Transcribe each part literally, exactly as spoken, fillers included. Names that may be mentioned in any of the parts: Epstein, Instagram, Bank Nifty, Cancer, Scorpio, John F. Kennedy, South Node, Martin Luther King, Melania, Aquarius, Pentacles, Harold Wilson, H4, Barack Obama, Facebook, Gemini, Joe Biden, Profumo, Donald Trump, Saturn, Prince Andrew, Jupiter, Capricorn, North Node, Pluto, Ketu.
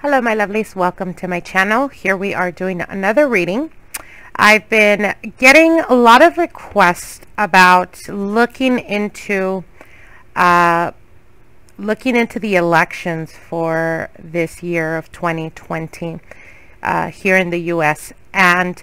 Hello my lovelies, welcome to my channel. Here we are doing another reading. I've been getting a lot of requests about looking into uh, looking into the elections for this year of twenty twenty uh, here in the U S And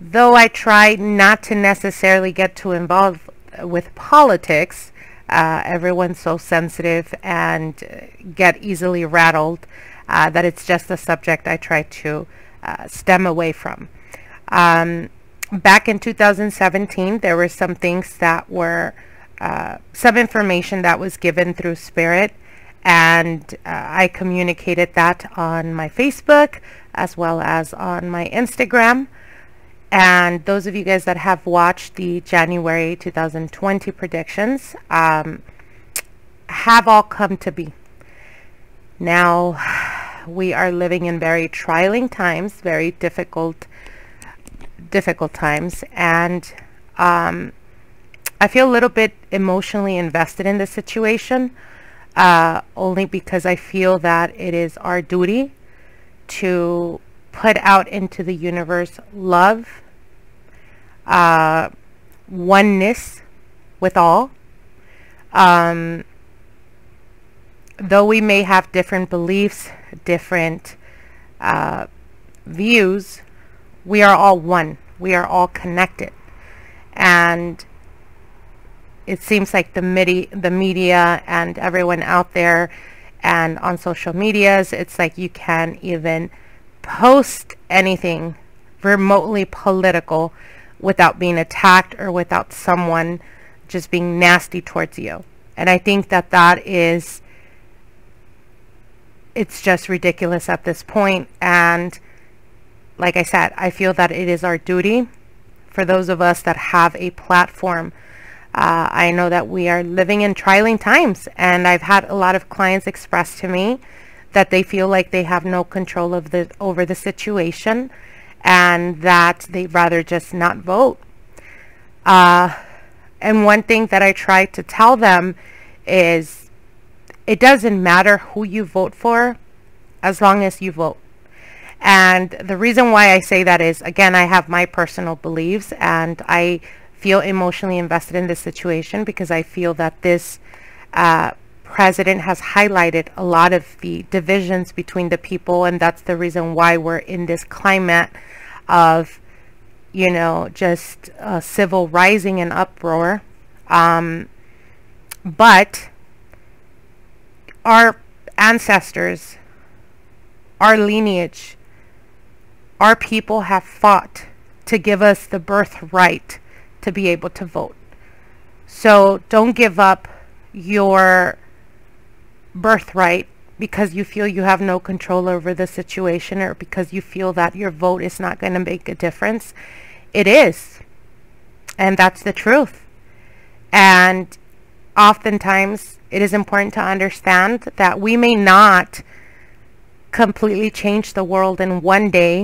though I try not to necessarily get too involved with politics, uh, everyone's so sensitive and get easily rattled. Uh, that it's just a subject I try to uh, stem away from. Um, back in two thousand seventeen, there were some things that were, uh, some information that was given through Spirit, and uh, I communicated that on my Facebook as well as on my Instagram. And those of you guys that have watched the January two thousand twenty predictions um, have all come to be. Now, we are living in very trying times, very difficult, difficult times. And um, I feel a little bit emotionally invested in this situation, uh, only because I feel that it is our duty to put out into the universe love, uh, oneness with all. Um, though we may have different beliefs, different uh, views, we are all one. We are all connected. And it seems like the, midi the media and everyone out there and on social medias, it's like you can't even post anything remotely political without being attacked or without someone just being nasty towards you. And I think that that is... it's just ridiculous at this point. And like I said, I feel that it is our duty for those of us that have a platform. Uh, I know that we are living in trying times, and I've had a lot of clients express to me that they feel like they have no control of the, over the situation, and that they'd rather just not vote. Uh, and one thing that I try to tell them is, it doesn't matter who you vote for as long as you vote. And the reason why I say that is, again, I have my personal beliefs, and I feel emotionally invested in this situation because I feel that this uh, president has highlighted a lot of the divisions between the people, and that's the reason why we're in this climate of, you know, just uh, civil rising and uproar. Um, but... our ancestors, our lineage, our people have fought to give us the birthright to be able to vote. So don't give up your birthright because you feel you have no control over the situation, or because you feel that your vote is not going to make a difference. It is. And that's the truth. And oftentimes, it is important to understand that we may not completely change the world in one day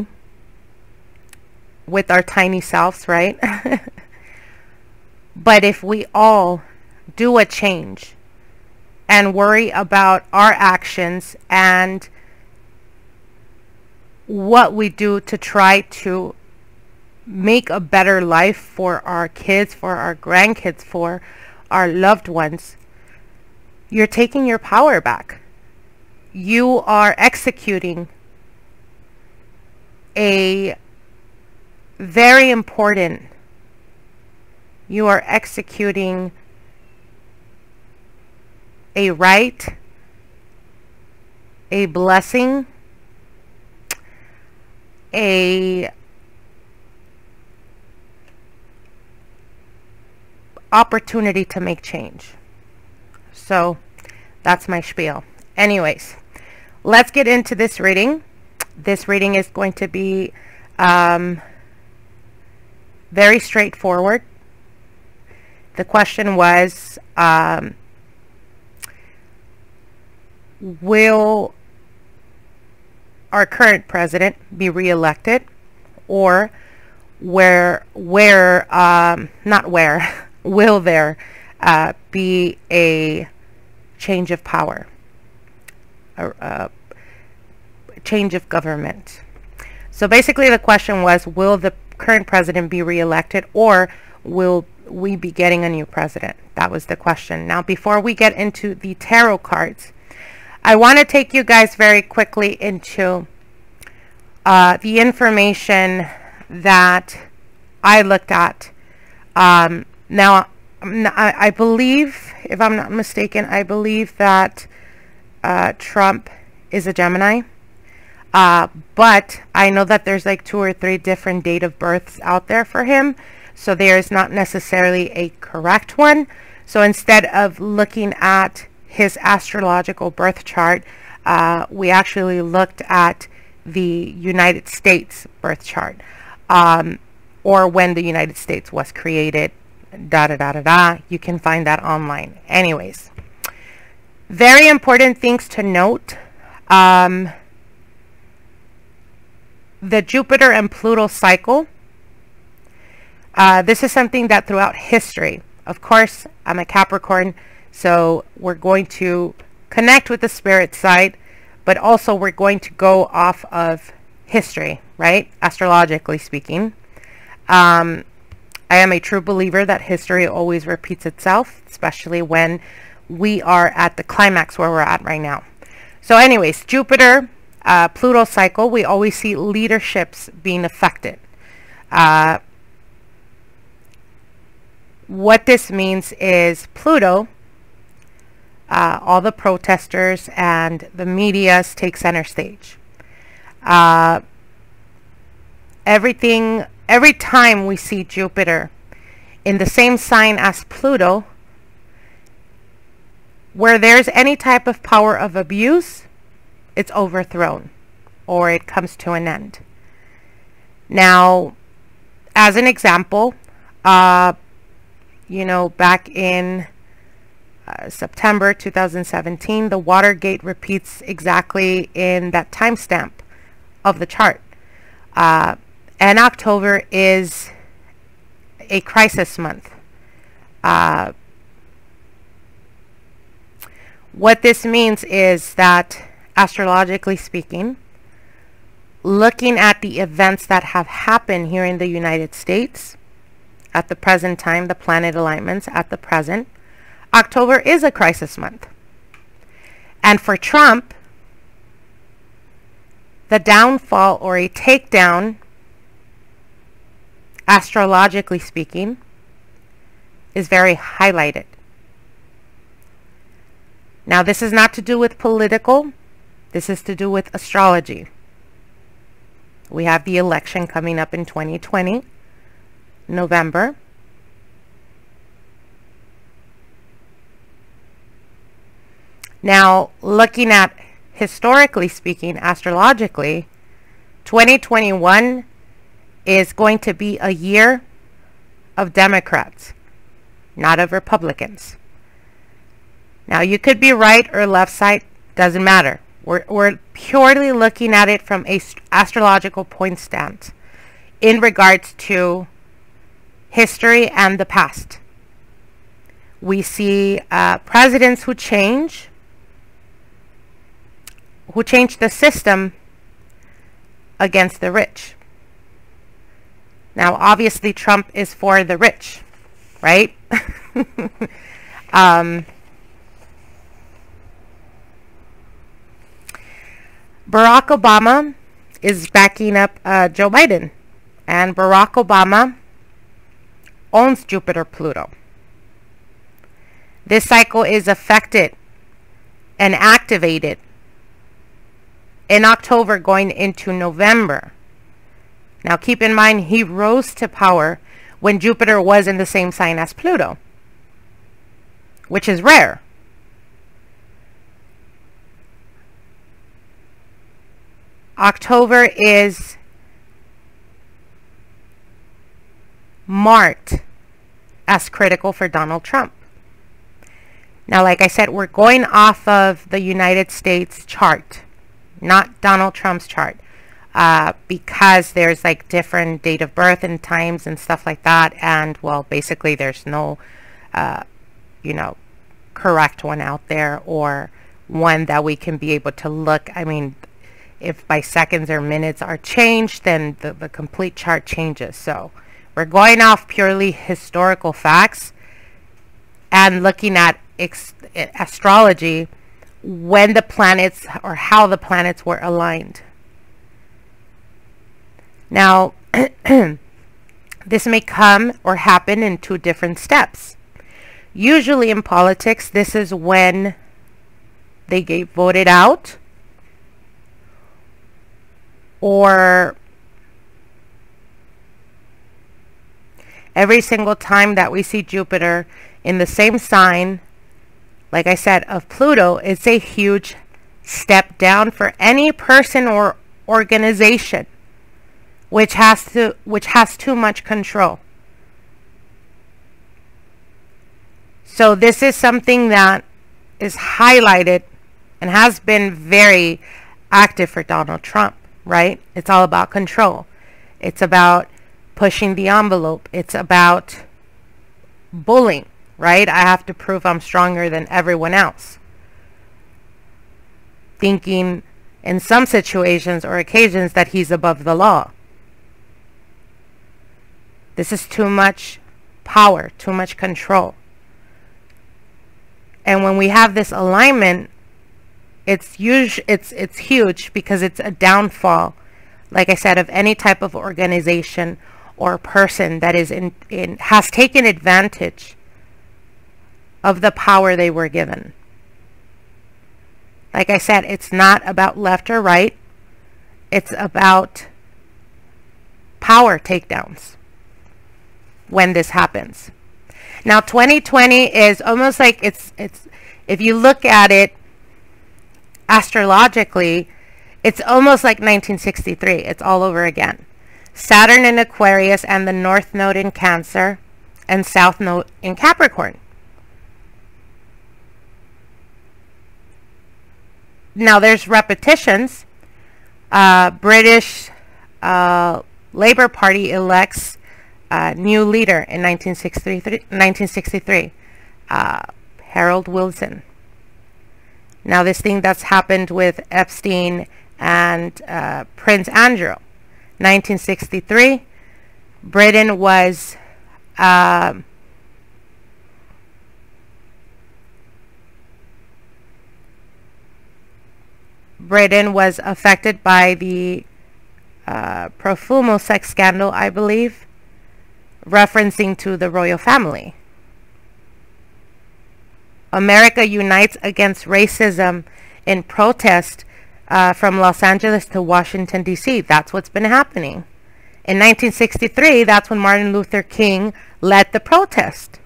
with our tiny selves, right? But if we all do a change and worry about our actions and what we do to try to make a better life for our kids, for our grandkids, for our loved ones, you're taking your power back. You are executing a very important, you are executing a right, a blessing, a opportunity to make change. So that's my spiel. Anyways, let's get into this reading. This reading is going to be um, very straightforward. The question was, um, will our current president be reelected, or where, where, um, not where, will there uh, be a change of power, a, a change of government. So basically the question was, will the current president be reelected, or will we be getting a new president? That was the question. Now, before we get into the tarot cards, I want to take you guys very quickly into uh, the information that I looked at. Um, now, I, I believe, if I'm not mistaken, I believe that uh, Trump is a Gemini. Uh, but I know that there's like two or three different date of births out there for him. So there is not necessarily a correct one. So instead of looking at his astrological birth chart, uh, we actually looked at the United States birth chart, um, or when the United States was created, da da da da da. You can find that online. Anyways, very important things to note. Um, the Jupiter and Pluto cycle. Uh, this is something that throughout history, of course, I'm a Capricorn, so we're going to connect with the spirit side, but also we're going to go off of history, right? Astrologically speaking. Um, I am a true believer that history always repeats itself, especially when we are at the climax where we're at right now. So anyways, Jupiter, uh, Pluto cycle, we always see leaderships being affected. Uh, what this means is Pluto, uh, all the protesters and the medias take center stage. Uh, everything, every time we see Jupiter in the same sign as Pluto, where there's any type of power of abuse, it's overthrown or it comes to an end. Now, as an example, uh, you know, back in uh, September two thousand seventeen, the Watergate repeats exactly in that timestamp of the chart. Uh, and October is a crisis month. Uh, what this means is that, astrologically speaking, looking at the events that have happened here in the United States, at the present time, the planet alignments at the present, October is a crisis month. And for Trump, the downfall or a takedown, astrologically speaking, is very highlighted. Now, this is not to do with political. This is to do with astrology. We have the election coming up in twenty twenty. November. Now, looking at historically speaking, astrologically, twenty twenty-one is going to be a year of Democrats, not of Republicans. Now, you could be right or left side, doesn't matter. We're, we're purely looking at it from a astrological point stance in regards to history and the past. We see uh, presidents who change, who change the system against the rich. Now, obviously, Trump is for the rich, right? um, Barack Obama is backing up uh, Joe Biden, and Barack Obama owns Jupiter Pluto. This cycle is affected and activated in October going into November. Now keep in mind, he rose to power when Jupiter was in the same sign as Pluto, which is rare. October is marked as critical for Donald Trump. Now, like I said, we're going off of the United States chart, not Donald Trump's chart, uh, because there's like different date of birth and times and stuff like that. And well, basically there's no, uh, you know, correct one out there or one that we can be able to look. I mean, if by seconds or minutes are changed, then the, the complete chart changes. So we're going off purely historical facts and looking at ex astrology when the planets or how the planets were aligned. Now, this may come or happen in two different steps. Usually in politics, this is when they get voted out or every single time that we see Jupiter in the same sign, like I said, of Pluto, it's a huge step down for any person or organization which has to which has too much control. So this is something that is highlighted and has been very active for Donald Trump, right? It's all about control. It's about pushing the envelope. It's about bullying, right? I have to prove I'm stronger than everyone else. Thinking in some situations or occasions that he's above the law. This is too much power, too much control. And when we have this alignment, it's huge, it's, it's huge because it's a downfall, like I said, of any type of organization or person that is in, in, has taken advantage of the power they were given. Like I said, it's not about left or right. It's about power takedowns when this happens. Now, twenty twenty is almost like it's, it's, if you look at it astrologically, it's almost like nineteen sixty-three. It's all over again. Saturn in Aquarius and the North Node in Cancer and South Node in Capricorn. Now, there's repetitions. Uh, British uh, Labour Party elects Uh, new leader in nineteen sixty-three, uh, Harold Wilson. Now this thing that's happened with Epstein and uh, Prince Andrew, nineteen sixty-three, Britain was uh, Britain was affected by the uh, Profumo sex scandal, I believe, referencing to the royal family. America unites against racism in protest uh, from Los Angeles to Washington, D C That's what's been happening. In nineteen sixty-three, that's when Martin Luther King led the protest.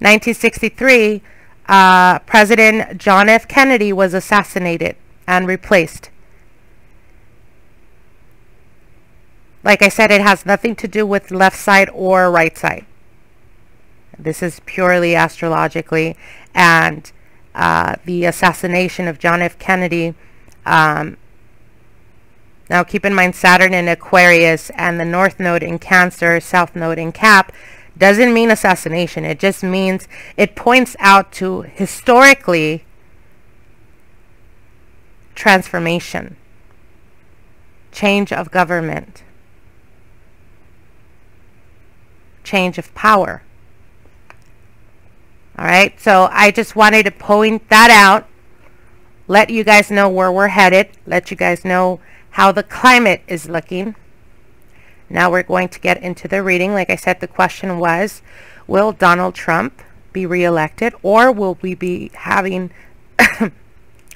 nineteen sixty-three, uh, President John F. Kennedy was assassinated and replaced. Like I said, it has nothing to do with left side or right side. This is purely astrologically. And uh, the assassination of John F. Kennedy. Um, now keep in mind, Saturn in Aquarius and the North Node in Cancer, South Node in Cap, doesn't mean assassination. It just means it points out to historically transformation, change of government, change of power. All right, so I just wanted to point that out, let you guys know where we're headed, let you guys know how the climate is looking. Now we're going to get into the reading. Like I said, the question was, will Donald Trump be reelected, or will we be having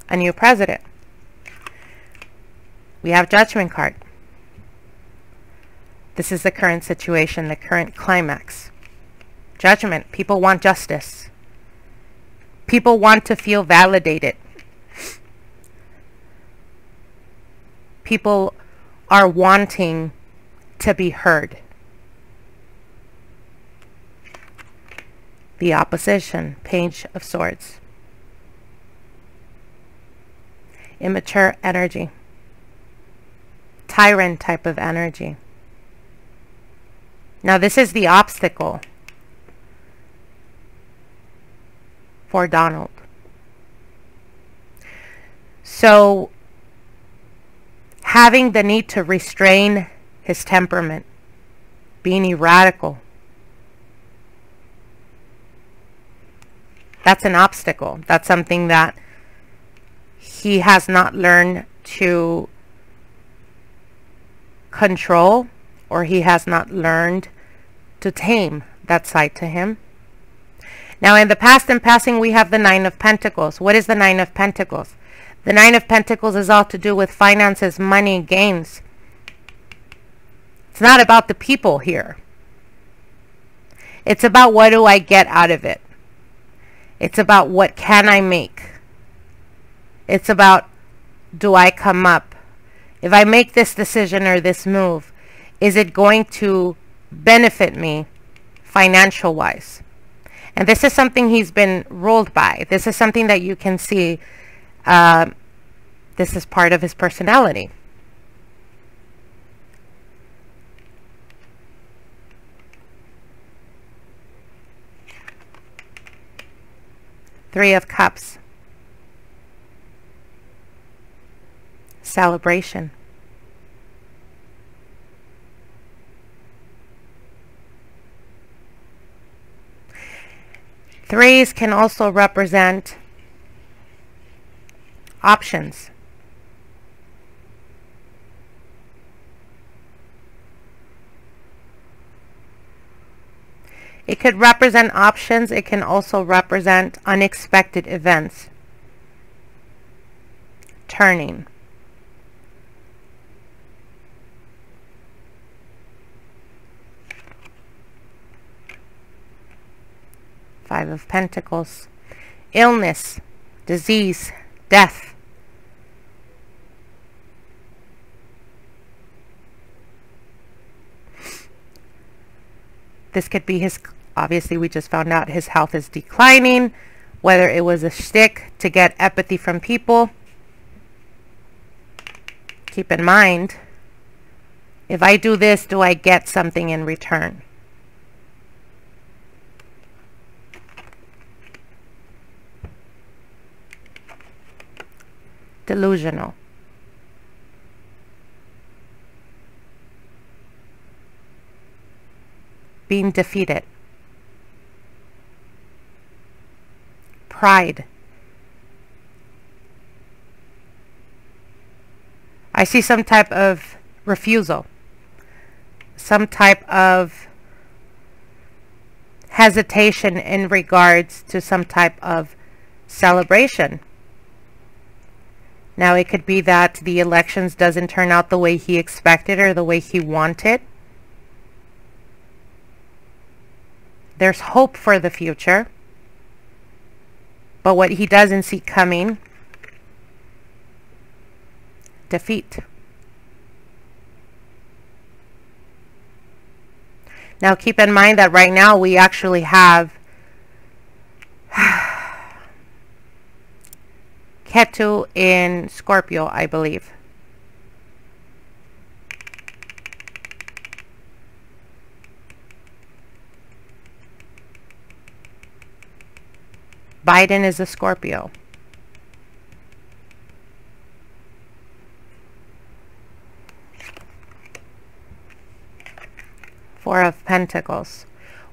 a new president? We have Judgment card. This is the current situation, the current climax. Judgment. People want justice. People want to feel validated. People are wanting to be heard. The opposition, Page of Swords. Immature energy. Tyrant type of energy. Now, this is the obstacle for Donald. So having the need to restrain his temperament, being erradical, that's an obstacle. That's something that he has not learned to control, or he has not learned to tame that side to him. Now, in the past and passing, we have the Nine of Pentacles. What is the Nine of Pentacles? The Nine of Pentacles is all to do with finances, money, gains. It's not about the people here. It's about what do I get out of it? It's about what can I make? It's about, do I come up? If I make this decision or this move, is it going to benefit me financial-wise? And this is something he's been ruled by. This is something that you can see. Uh, this is part of his personality. Three of Cups. Celebration. Threes can also represent options. It could represent options. It can also represent unexpected events. Turning. Five of Pentacles. Illness, disease, death. This could be his, obviously we just found out his health is declining, whether it was a shtick to get empathy from people. Keep in mind, if I do this, do I get something in return? Delusional. Being defeated. Pride. I see some type of refusal, some type of hesitation in regards to some type of celebration. Now, it could be that the elections doesn't turn out the way he expected or the way he wanted. There's hope for the future, but what he doesn't see coming, defeat. Now, keep in mind that right now we actually have Ketu in Scorpio, I believe. Biden is a Scorpio. Four of Pentacles.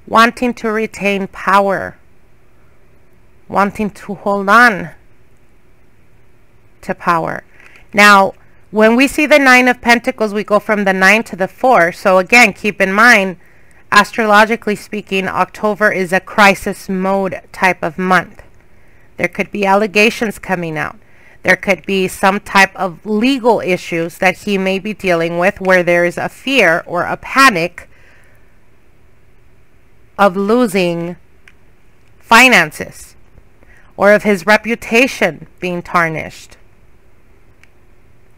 Wanting to retain power. Wanting to hold on to power. Now, when we see the Nine of Pentacles, we go from the nine to the four. So again, keep in mind, astrologically speaking, October is a crisis mode type of month. There could be allegations coming out. There could be some type of legal issues that he may be dealing with, where there is a fear or a panic of losing finances, or of his reputation being tarnished.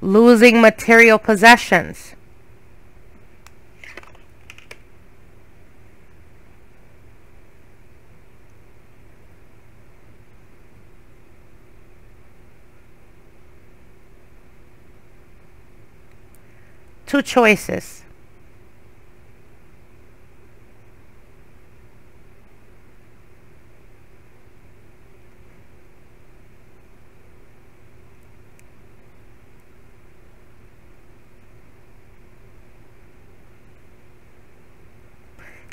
Losing material possessions. Two choices.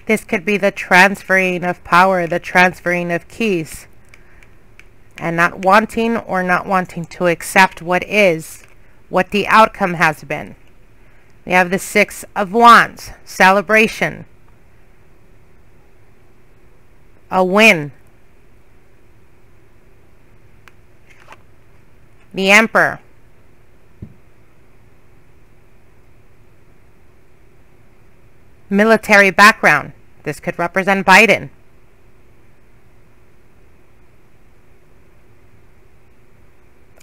This could be the transferring of power, the transferring of keys, and not wanting or not wanting to accept what is, what the outcome has been. We have the Six of Wands, celebration, a win, the Emperor, military background. This could represent Biden.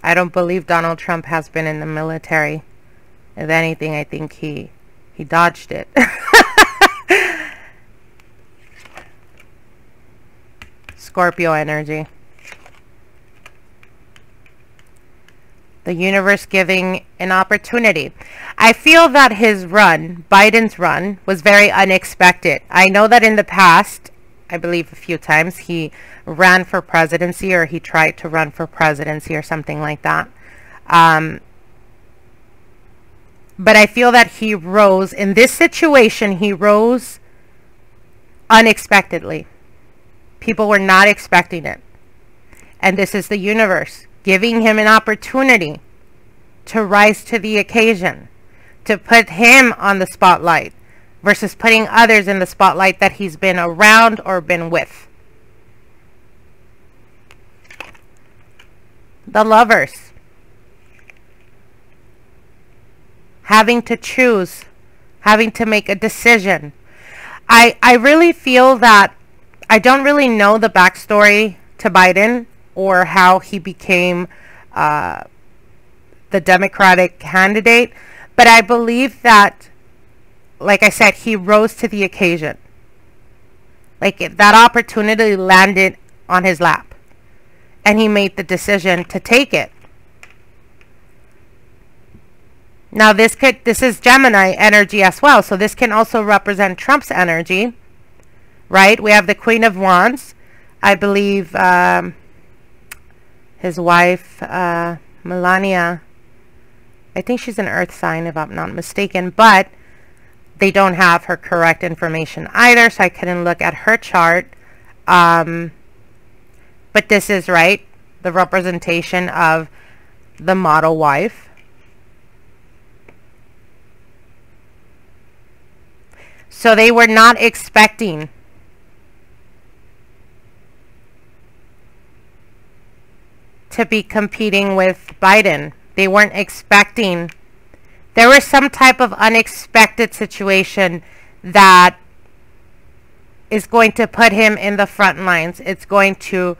I don't believe Donald Trump has been in the military. If anything, I think he he dodged it. Scorpio energy. The universe giving an opportunity. I feel that his run, Biden's run, was very unexpected. I know that in the past, I believe a few times, he ran for presidency, or he tried to run for presidency or something like that. Um, but I feel that he rose, in this situation, he rose unexpectedly. People were not expecting it. And this is the universe giving him an opportunity to rise to the occasion, to put him on the spotlight versus putting others in the spotlight that he's been around or been with. The Lovers, having to choose, having to make a decision. I, I really feel that, I don't really know the backstory to Biden, or how he became uh, the Democratic candidate. But I believe that, like I said, he rose to the occasion. Like, that opportunity landed on his lap, and he made the decision to take it. Now this could, this is Gemini energy as well. So this can also represent Trump's energy, right? We have the Queen of Wands. I believe... Um, His wife, uh, Melania, I think she's an earth sign if I'm not mistaken, but they don't have her correct information either, so I couldn't look at her chart. Um, but this is, right, the representation of the model wife. So they were not expecting to be competing with Biden. They weren't expecting. There was some type of unexpected situation that is going to put him in the front lines. It's going to,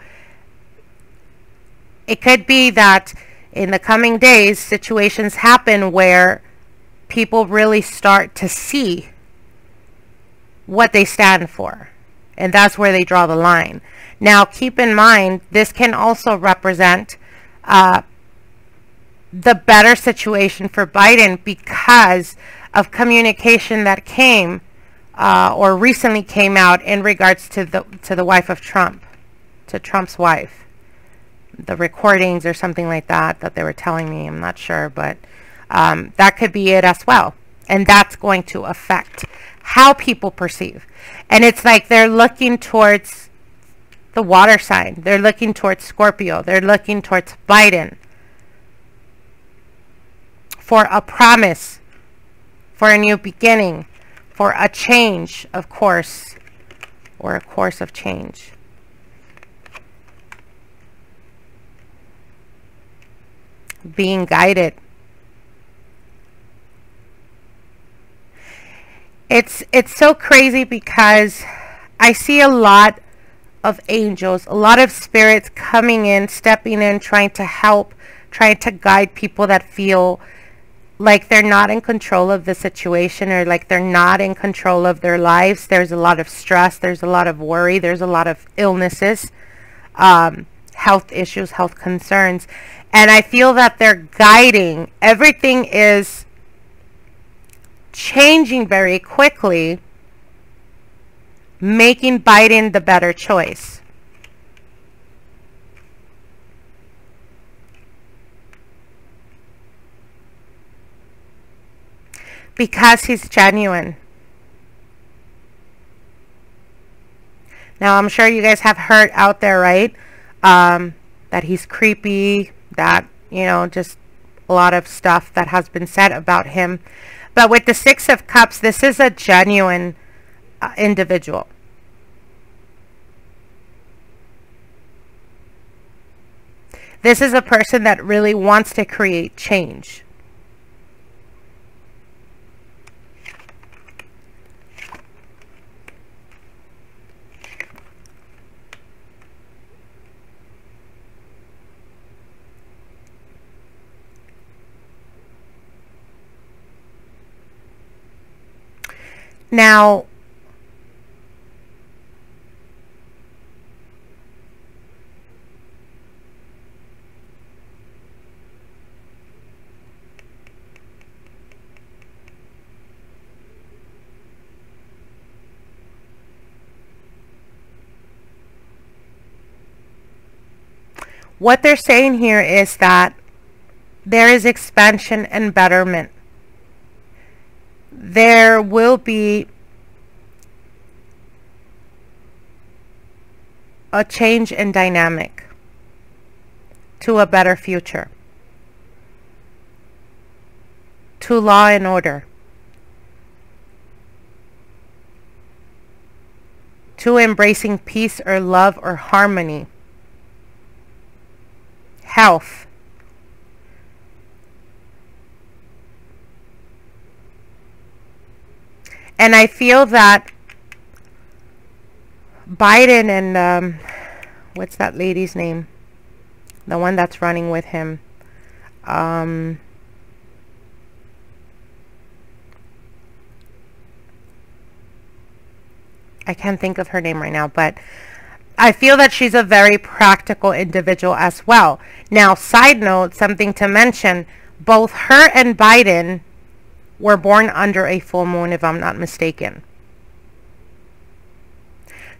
it could be that in the coming days, situations happen where people really start to see what they stand for. And that's where they draw the line. Now, keep in mind, this can also represent uh, the better situation for Biden because of communication that came uh, or recently came out in regards to the, to the wife of Trump, to Trump's wife. The recordings or something like that that they were telling me, I'm not sure, but um, that could be it as well. And that's going to affect how people perceive. And it's like they're looking towards the water sign. They're looking towards Scorpio. They're looking towards Biden for a promise, for a new beginning, for a change, of course, or a course of change. Being guided. It's, it's so crazy because I see a lot of angels, a lot of spirits coming in, stepping in, trying to help, trying to guide people that feel like they're not in control of the situation, or like they're not in control of their lives. There's a lot of stress. There's a lot of worry. There's a lot of illnesses, um, health issues, health concerns. And I feel that they're guiding. Everything is changing very quickly, making Biden the better choice. Because he's genuine. Now, I'm sure you guys have heard out there, right? Um, that he's creepy, that, you know, just a lot of stuff that has been said about him. But with the Six of Cups, this is a genuine uh, individual. This is a person that really wants to create change. Now, what they're saying here is that there is expansion and betterment. There will be a change in dynamic to a better future, to law and order, to embracing peace or love or harmony, health, and I feel that Biden and um, what's that lady's name, the one that's running with him, um, I can't think of her name right now, but I feel that she's a very practical individual as well. Now, side note, something to mention, both her and Biden were born under a full moon, if I'm not mistaken.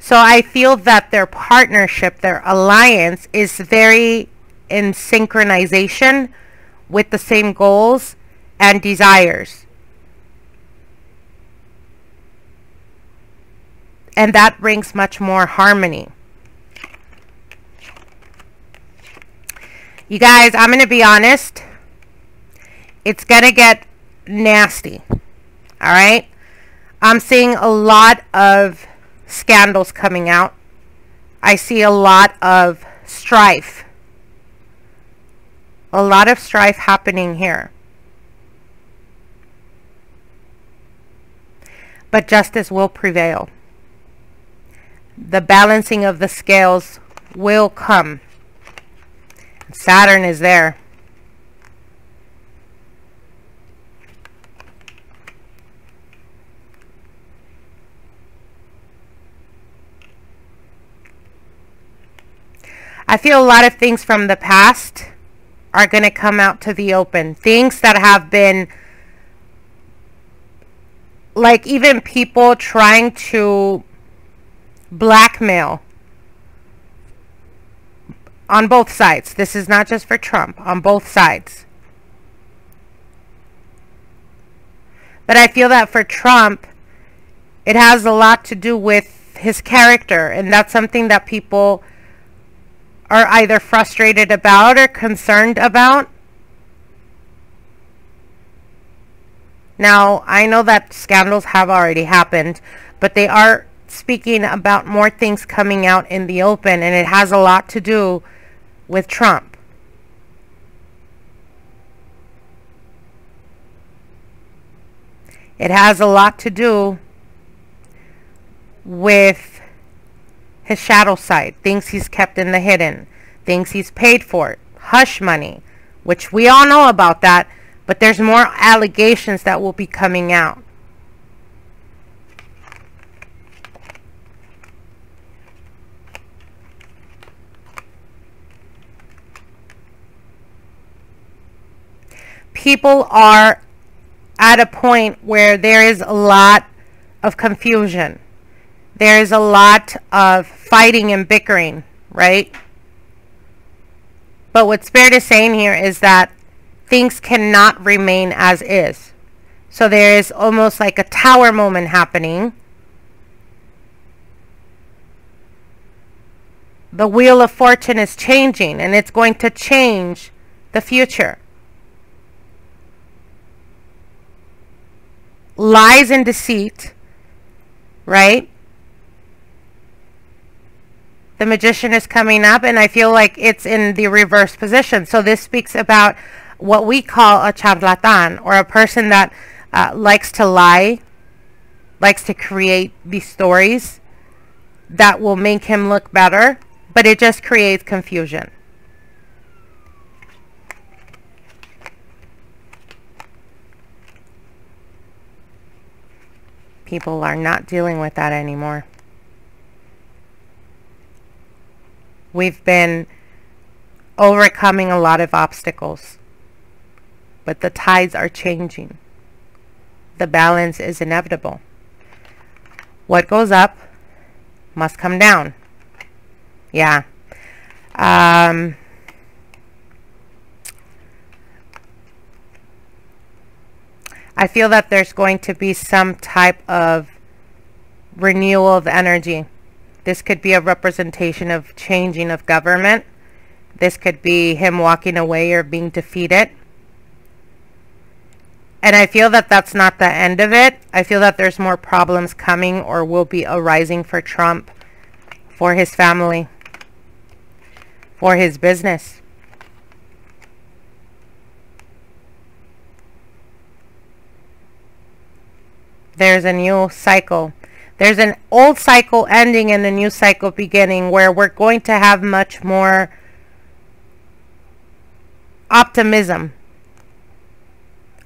So I feel that their partnership, their alliance, is very in synchronization with the same goals and desires. And that brings much more harmony. You guys, I'm going to be honest. It's going to get nasty. All right? I'm seeing a lot of scandals coming out. I see a lot of strife. A lot of strife happening here. But justice will prevail. The balancing of the scales will come. Saturn is there. I feel a lot of things from the past are going to come out to the open. Things that have been, like, even people trying to blackmail on both sides. This is not just for Trump, on both sides. But I feel that for Trump, it has a lot to do with his character, and that's something that people are either frustrated about or concerned about. Now, I know that scandals have already happened, but they are speaking about more things coming out in the open, and it has a lot to do with Trump. It has a lot to do with his shadow side, things he's kept in the hidden, things he's paid for, hush money, which we all know about that, but there's more allegations that will be coming out. People are at a point where there is a lot of confusion. There is a lot of fighting and bickering, right? But what Spirit is saying here is that things cannot remain as is. So there is almost like a tower moment happening the wheel of fortune is changing, and it's going to change the future. Lies and deceit, right? The magician is coming up, and I feel like it's in the reverse position. So this speaks about what we call a charlatan, or a person that uh, likes to lie, likes to create these stories that will make him look better, but it just creates confusion. People are not dealing with that anymore. We've been overcoming a lot of obstacles, but the tides are changing. The balance is inevitable. What goes up must come down. Yeah. Um, I feel that there's going to be some type of renewal of energy. This could be a representation of changing of government. This could be him walking away or being defeated. And I feel that that's not the end of it. I feel that there's more problems coming or will be arising for Trump, for his family, for his business. There's a new cycle. There's an old cycle ending and a new cycle beginning, where we're going to have much more optimism.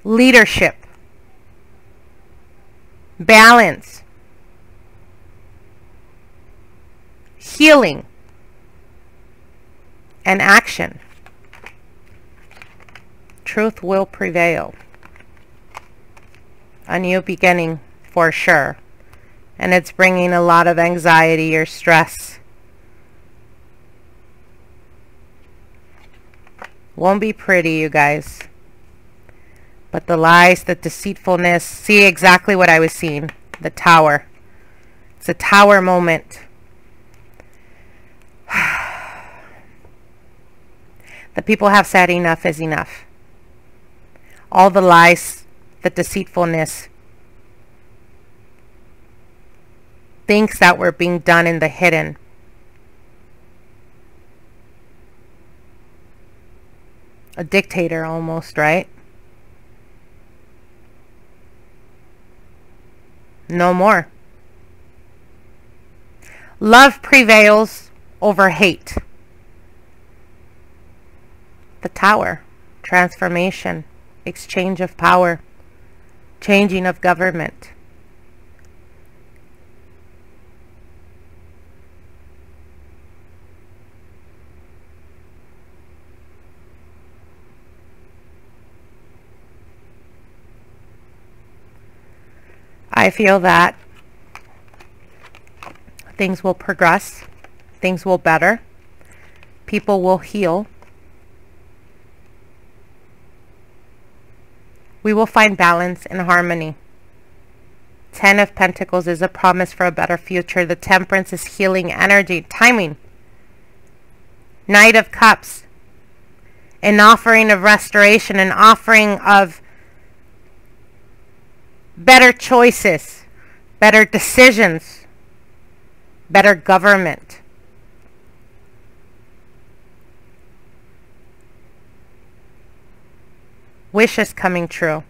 Leadership, balance, healing, and action. Truth will prevail. A new beginning for sure. And it's bringing a lot of anxiety or stress. Won't be pretty, you guys. But the lies, the deceitfulness, see exactly what I was seeing. The tower. It's a tower moment. The people have said enough is enough. All the lies, the deceitfulness. Things that were being done in the hidden. A dictator almost, right? No more. Love prevails over hate. The tower, transformation, exchange of power, changing of government. I feel that things will progress, things will better, people will heal. We will find balance and harmony. Ten of Pentacles is a promise for a better future. The Temperance is healing energy, timing. Knight of Cups, an offering of restoration, an offering of better choices, better decisions, better government. Wishes coming true.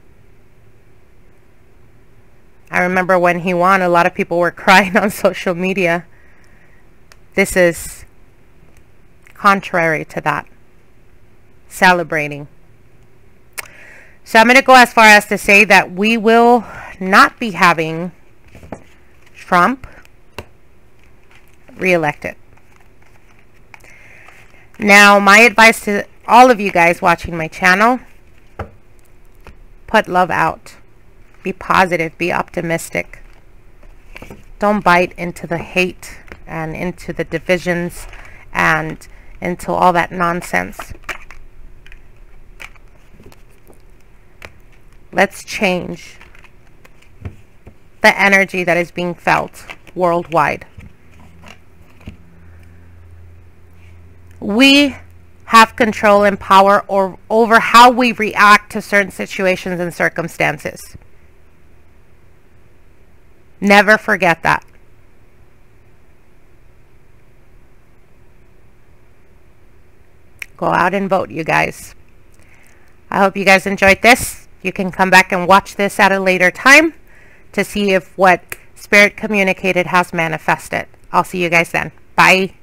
I remember when he won, a lot of people were crying on social media. This is contrary to that. Celebrating. So I'm going to go as far as to say that we will not be having Trump reelected. Now, my advice to all of you guys watching my channel, put love out. Be positive. Be optimistic. Don't bite into the hate and into the divisions and into all that nonsense. Let's change the energy that is being felt worldwide. we have control and power or over how we react to certain situations and circumstances. Never forget that. Go out and vote, you guys. I hope you guys enjoyed this. You can come back and watch this at a later time to see if what Spirit communicated has manifested. I'll see you guys then. Bye.